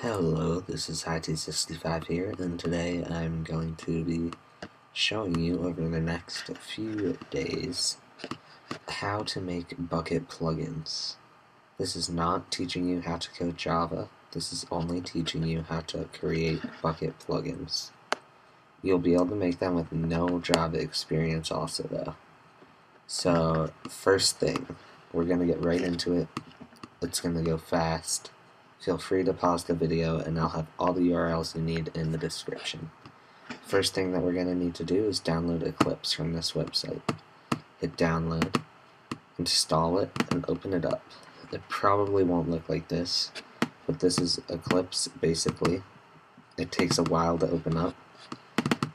Hello, this is HIT65 here, and today I'm going to be showing you over the next few days how to make Bukkit plugins. This is not teaching you how to code Java, this is only teaching you how to create Bukkit plugins. You'll be able to make them with no Java experience also though. So first thing, we're going to get right into it. It's going to go fast. Feel free to pause the video and I'll have all the URLs you need in the description. First thing that we're going to need to do is download Eclipse from this website. Hit download, install it, and open it up. It probably won't look like this, but this is Eclipse basically. It takes a while to open up.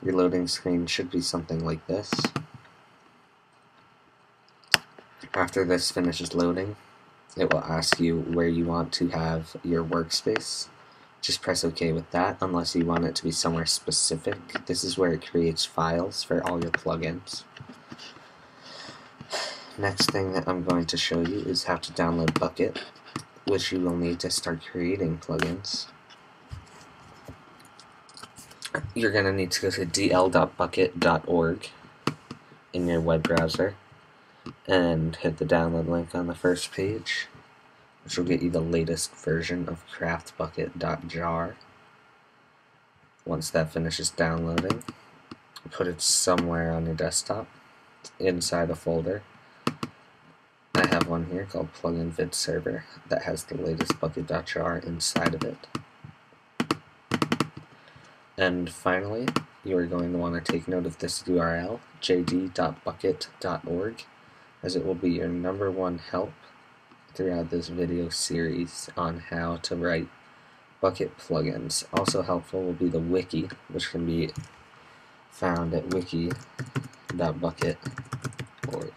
Your loading screen should be something like this. After this finishes loading, it will ask you where you want to have your workspace. Just press OK with that, unless you want it to be somewhere specific. This is where it creates files for all your plugins. Next thing that I'm going to show you is how to download Bukkit, which you will need to start creating plugins. You're going to need to go to dl.bukkit.org in your web browser and hit the download link on the first page, which will get you the latest version of CraftBukkit.jar. Once that finishes downloading, put it somewhere on your desktop inside a folder. I have one here called Plugin Vid Server that has the latest Bukkit.jar inside of it. And finally, you are going to want to take note of this URL, jd.bukkit.org, as it will be your #1 help throughout this video series on how to write Bukkit plugins. Also helpful will be the wiki, which can be found at wiki.bukkit.org.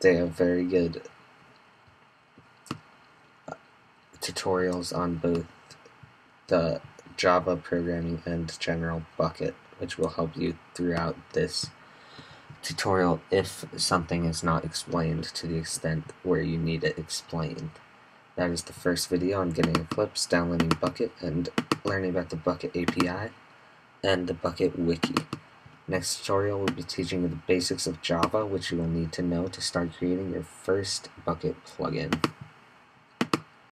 They have very good tutorials on both the Java programming and general Bukkit, which will help you throughout this tutorial if something is not explained to the extent where you need it explained. That is the first video on getting Eclipse, downloading Bukkit, and learning about the Bukkit API and the Bukkit Wiki. Next tutorial will be teaching you the basics of Java, which you will need to know to start creating your first Bukkit plugin.